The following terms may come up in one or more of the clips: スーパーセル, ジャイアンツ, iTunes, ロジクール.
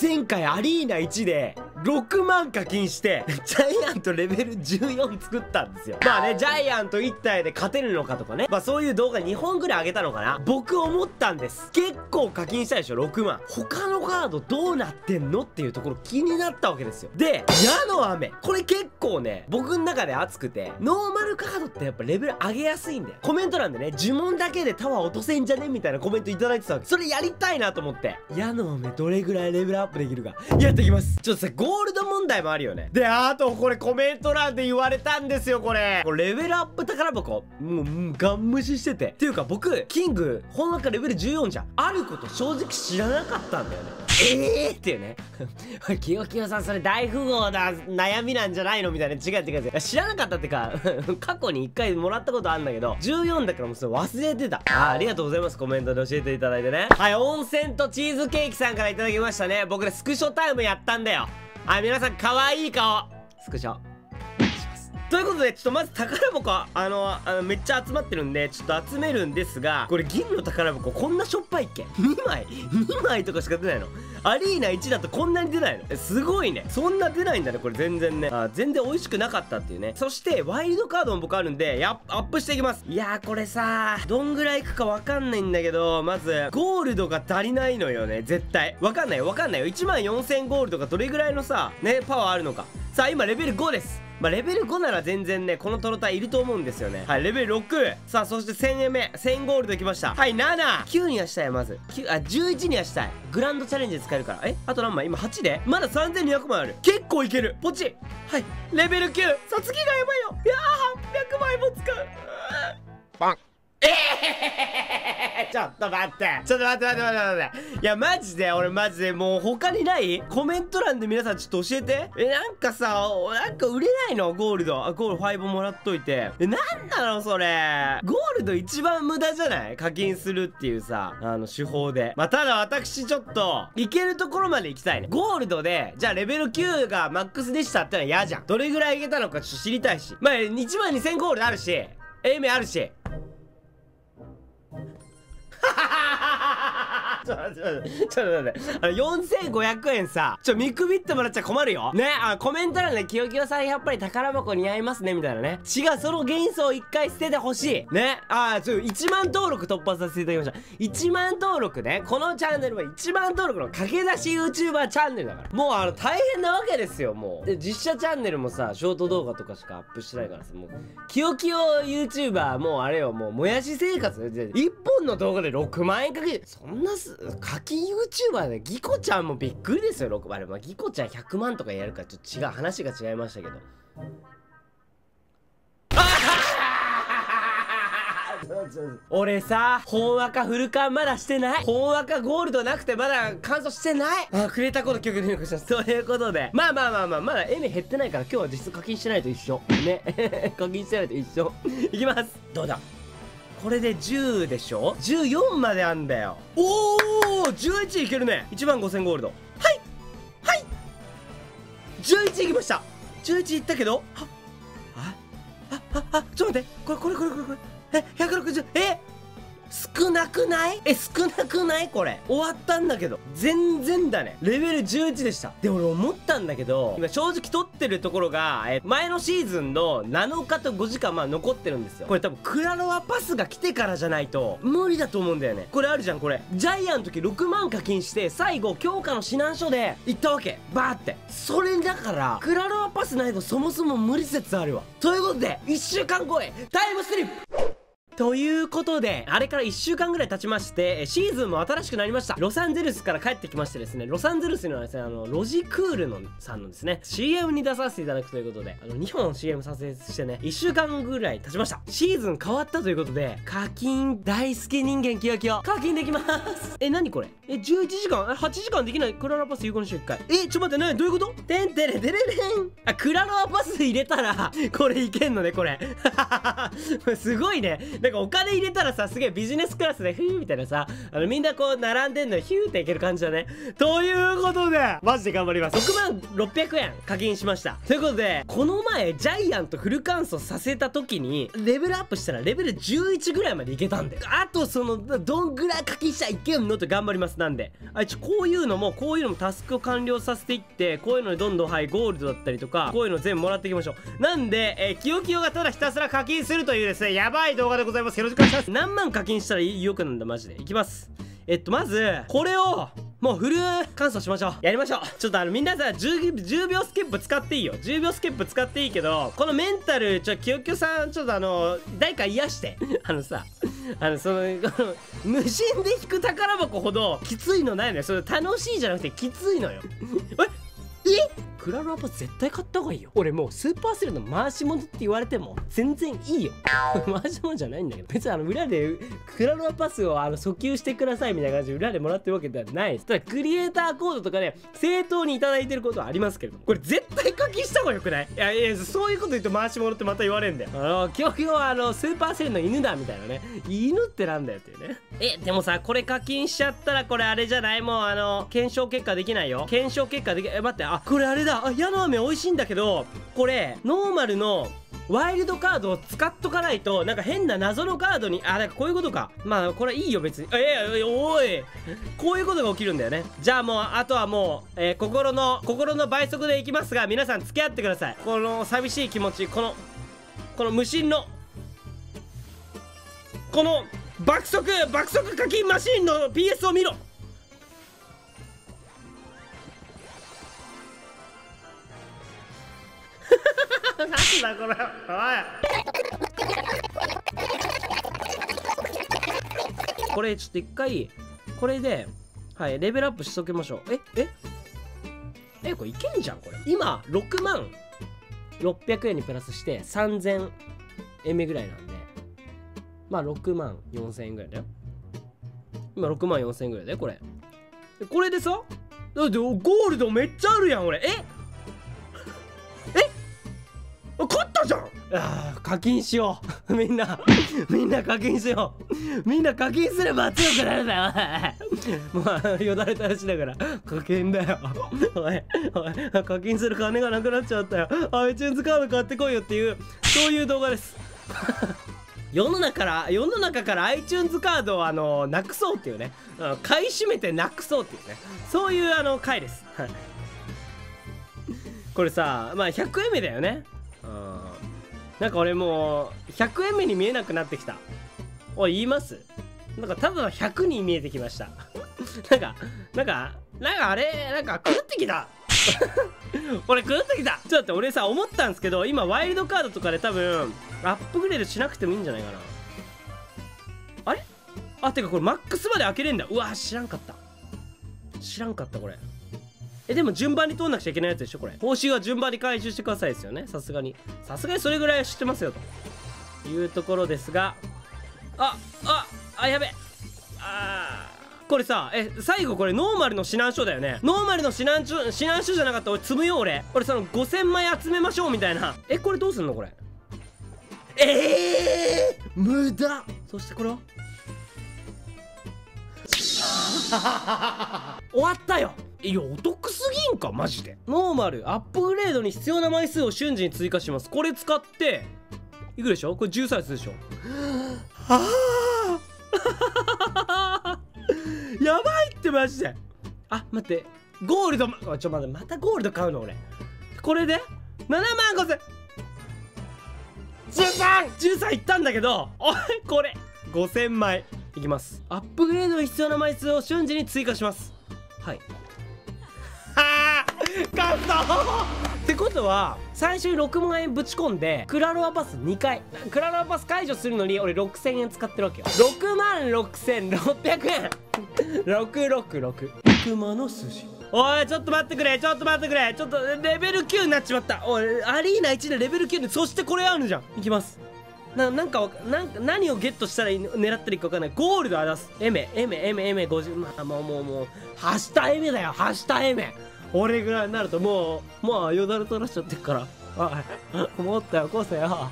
前回アリーナ1で6万課金してジャイアントレベル14作ったんですよ。まあね、ジャイアント1体で勝てるのかとかね、まあそういう動画2本ぐらい上げたのかな。僕思ったんです。結構課金したでしょ、6万。他のカードどうなってんのっていうところ気になったわけですよ。で、矢の雨、これ結構ね僕の中で熱くて、ノーマルカードってやっぱレベル上げやすいんだよ。コメント欄でね、呪文だけでタワー落とせんじゃねみたいなコメントいただいてたわけ。それやりたいなと思って、矢の雨どれぐらいレベルアップできるかやっていきます。ちょっとさ、ゴールド問題もあるよね。で、あとこれコメント欄で言われたんですよ。これレベルアップ宝箱もうガン無視してて、っていうか僕キングほんわかレベル14じゃあること正直知らなかったんだよね。っていうねキヨキヨさんそれ大富豪だ悩みなんじゃないのみたいな。違う、知らなかったってか過去に1回もらったことあるんだけど、14だからもうそれ忘れてた。ありがとうございます、コメントで教えていただいてね。はい、温泉とチーズケーキさんからいただきましたね。僕らスクショタイムやったんだよ。はい、皆さん可愛い顔スクショします。ということで、ちょっとまず宝箱めっちゃ集まってるんでちょっと集めるんですが、これ銀の宝箱こんなしょっぱいっけ。2枚とかしか出ないの。アリーナ1だとこんなに出ないの。すごいね、そんな出ないんだね、これ全然ね。全然美味しくなかったっていうね。そしてワイルドカードも僕あるんでアップしていきます。いやー、これさーどんぐらいいくかわかんないんだけど、まずゴールドが足りないのよね。絶対わかんないよ。14000ゴールドがどれぐらいのさねパワーあるのか。さあ今レベル5です。まあ、レベル5なら全然ね、このトロタイいると思うんですよね。はい、レベル6。さあ、そして1000円目、1000ゴールドきました。はい、7、9にはしたい。まず9、11にはしたい。グランドチャレンジで使えるから。あと何枚今8でまだ3200枚ある。結構いける、ポチ。はい、レベル9。さあ次がやばいよ。いやー、800枚も使う。バン。ちょっと待ってちょっと待って。いやマジでもう他にない？コメント欄で皆さんちょっと教えて。なんかさ、なんか売れないのゴールド。ゴールド5もらっといて。なんなのそれ。ゴールド一番無駄じゃない？課金するっていうさ、手法で。まあ、ただ私ちょっと、いけるところまで行きたいね。ゴールドで、じゃあレベル9がマックスでしたってのは嫌じゃん。どれぐらいいけたのかちょっと知りたいし。まあ、12000ゴールドあるし、A名あるし。ちょっと待って。4500円さ、見くびってもらっちゃ困るよ。ね、コメント欄で、キヨキヨさんやっぱり宝箱似合いますね、みたいなね。違う、その幻想を一回捨ててほしい。ね、1万登録突破させていただきました。1万登録ね、このチャンネルは1万登録の駆け出し YouTuber チャンネルだから。もう大変なわけですよ、もう。で、実写チャンネルもさ、ショート動画とかしかアップしてないからさ、もう、キヨキヨ YouTuber、もうあれよ、もう、もやし生活。1本の動画で6万円かける。そんな課金 YouTuber でギコちゃんもびっくりですよ。6万円、まあ、ギコちゃん100万とかやるからちょっと違う、話が違いましたけど。俺さ、ほんわかフルカンまだしてない。ほんわかゴールドなくてまだ完走してない。くれたこと記憶入力した。ということで、まあ、まだエメ減ってないから今日は実質課金してないと一緒。ね。課金してないと一緒。いきます。どうだ。これで10でしょ ?14 まであんだよ。おー !11 いけるね。15000ゴールド。はいはい !11 いきました。11いったけど、ちょっと待って、これ。160、少なくない？これ。終わったんだけど。全然だね。レベル11でした。で、俺思ったんだけど、今正直撮ってるところが、前のシーズンの7日と5時間、まあ残ってるんですよ。これ多分、クラロワパスが来てからじゃないと、無理だと思うんだよね。これあるじゃん、これ。ジャイアンの時6万課金して、最後、強化の指南書で行ったわけ。バーって。それだから、クラロワパスないとそもそも無理説あるわ。ということで、1週間後へ、タイムスリップということで、あれから1週間ぐらい経ちまして、シーズンも新しくなりました。ロサンゼルスから帰ってきましてですね、ロサンゼルスにはですね、ロジクールのさんのですね、CM に出させていただくということで、2本 CM 撮影してね、1週間ぐらい経ちました。シーズン変わったということで、課金大好き人間キヨキヨ、課金できます。何これ？11時間？8時間できない。クラロワパス有効にしよう、1回。ちょっと待って、何？どういうこと？てんてれてれれん。クラロワパス入れたら、これいけんのね、これ。すごいね。なんかお金入れたらさ、すげえビジネスクラスでヒューみたいなさ、みんなこう並んでんのヒューっていける感じだね。ということでマジで頑張ります。6万600円課金しました。ということでこの前ジャイアントフル完走させた時にレベルアップしたらレベル11ぐらいまでいけたんで、あとそのどんぐらい課金したらいけんのと頑張ります。なんでこういうのもタスクを完了させていって、こういうのにどんどんゴールドだったりとか、こういうの全部もらっていきましょう。なんでキヨキヨがただひたすら課金するというですね、やばい動画でございます。よろしくお願いします。何万課金したらよくなんだマジで。いきます。まずこれをもうフル完走しましょう。やりましょう。ちょっとみんなさ、10秒スキップ使っていいよ。10秒スキップ使っていいけど、このメンタル、キヨキヨさん、ちょっと誰か癒して。無心で引く宝箱ほどきついのないのよ。それ楽しいじゃなくてきついのよ。えクララパ絶対買った方がいいよ。俺もうスーパーセルの回し物って言われても全然いいよ。回し物じゃないんだけど、別に裏でクララパスを訴求してくださいみたいな感じで裏でもらってるわけではないです。ただクリエイターコードとかで正当にいただいてることはありますけれども、これ絶対課金した方がよくない？いやいや、そういうこと言うと回し物ってまた言われるんだよ。今日はスーパーセルの犬だみたいなね。犬ってなんだよっていうね。でもさ、これ課金しちゃったらこれあれじゃない？もう検証結果できないよ。検証結果でき、待って、これあれだ。矢の飴美味しいんだけど、これノーマルのワイルドカードを使っとかないと、なんか変な謎のカードに、なんかこういうことか。まあこれいいよ別に。おい、こういうことが起きるんだよね。じゃあもうあとはもう、心の倍速でいきますが、皆さん付き合ってください。この寂しい気持ち、この無心のこの爆速課金マシーンの PS を見ろ。なんだこれ、おい。これちょっと一回これでレベルアップしときましょう。これいけんじゃん。これ今6万600円にプラスして3000円目ぐらいなんで、まあ6万4000円ぐらいだよ。今6万4000円ぐらいだよ。これでさ、だってゴールドめっちゃあるやん俺。勝ったじゃん。課金しよう。みんな課金しよう。みんな課金すれば強くなるだよ。もうよだれ垂らしだから課金だよ。おい課金する金がなくなっちゃったよ。 iTunes カード買ってこいよっていう、そういう動画です。世の中から iTunes カードをなくそうっていうね、買い占めてなくそうっていうね、そういう回です。これさ、まあ100円目だよね。なんか俺もう100円目に見えなくなってきた。言います？なんかただの100に見えてきました。なんかあれ、なんか狂ってきた。俺狂ってきた。ちょっと待って、俺さ思ったんですけど、今ワイルドカードとかで多分アップグレードしなくてもいいんじゃないかな。あれ、てかこれマックスまで開けれんだ。うわ、知らんかった。これでも順番に通んなくちゃいけないやつでしょ。これ報酬は順番に回収してくださいですよね。さすがにそれぐらいは知ってますよというところですが、やべえ。これさ、最後これノーマルの指南書だよね。ノーマルの指南書じゃなかったら俺積むよ。俺その5000枚集めましょうみたいな。これどうすんのこれ。無駄。そしてこれは終わったよ。いや、お得すぎんかマジで。ノーマルアップグレードに必要な枚数を瞬時に追加します。これ使っていくでしょ。これ13でしょ。やばいってマジで。待って、ゴールドちょ待って、またゴールド買うの俺。これで7万500013いったんだけど、これ5000枚いきます。アップグレードに必要な枚数を瞬時に追加します。勝ったってことは、最初に6万円ぶち込んでクラロワパス2回クラロワパス解除するのに俺6000円使ってるわけよ。6万6600円。666悪魔の筋。おい、ちょっと待ってくれ。ちょっとレベル9になっちまった。おい、アリーナ1でレベル9で、そしてこれあるじゃん。いきます。何をゲットしたらいいの、狙ってるか分かんない。ゴールドは出す。50、もうはしたエメだよ。俺ぐらいになるともうよだれ垂らしちゃってるから。もっとよこせよ。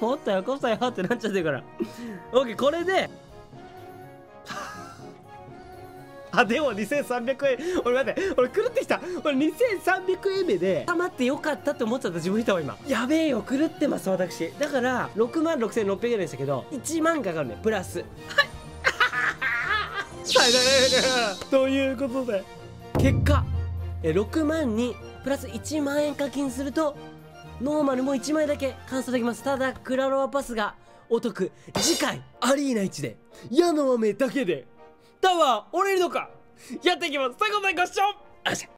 もっとよこさよってなっちゃってるからオッケー、これであ、でも2300円、俺待って、俺狂ってきた。俺2300円目で溜まってよかったって思っちゃった自分いたわ今。やべえよ、狂ってます私。だから66,600円でしたけど1万かかるねプラス。はいということで結果6万にプラス1万円課金するとノーマルも1枚だけ完走できます。ただクラロワパスがお得。次回アリーナ1で矢の雨だけでタワー折れるのかやっていきます。最後までご視聴ありがとうございました。